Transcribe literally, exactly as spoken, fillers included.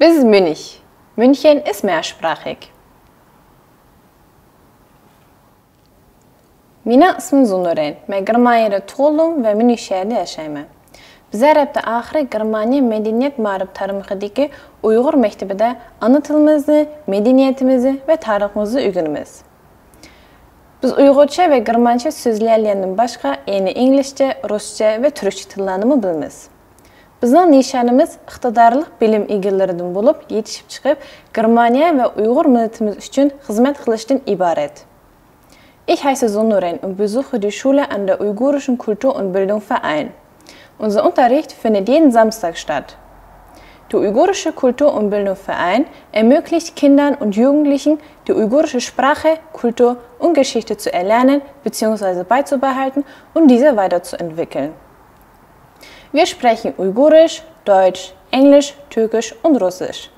bis München. München ist mehrsprachig. Mina ismim Zünuri. Ben Germanya'da doğdum ve Münih'te yaşıyorum. Bize rabta ahire Germaniya medeniyet mağrib tarihindeki Uyghur mektebinde anıtımızı, medeniyetimizi ve tarihimizi öğreniriz. Biz Uygurca ve Germanca sözlerlerinden başka yeni İngilizce, Rusça ve Türkçe tillerini biliriz. Bizden nişanımız iktidarlık bilim ilgilerinden bulup yetişip çıkıp Germaniya ve Uyghur milletimiz için hizmet kılıştan ibaret. Ich heiße Sönüren und besuche die Schule an der Uygurischen Kultur- und Bildungsverein. Unser Unterricht findet jeden Samstag statt. Der Uigurische Kultur- und Bildungsverein ermöglicht Kindern und Jugendlichen, die uigurische Sprache, Kultur und Geschichte zu erlernen bzw. beizubehalten und diese weiterzuentwickeln. Wir sprechen Uigurisch, Deutsch, Englisch, Türkisch und Russisch.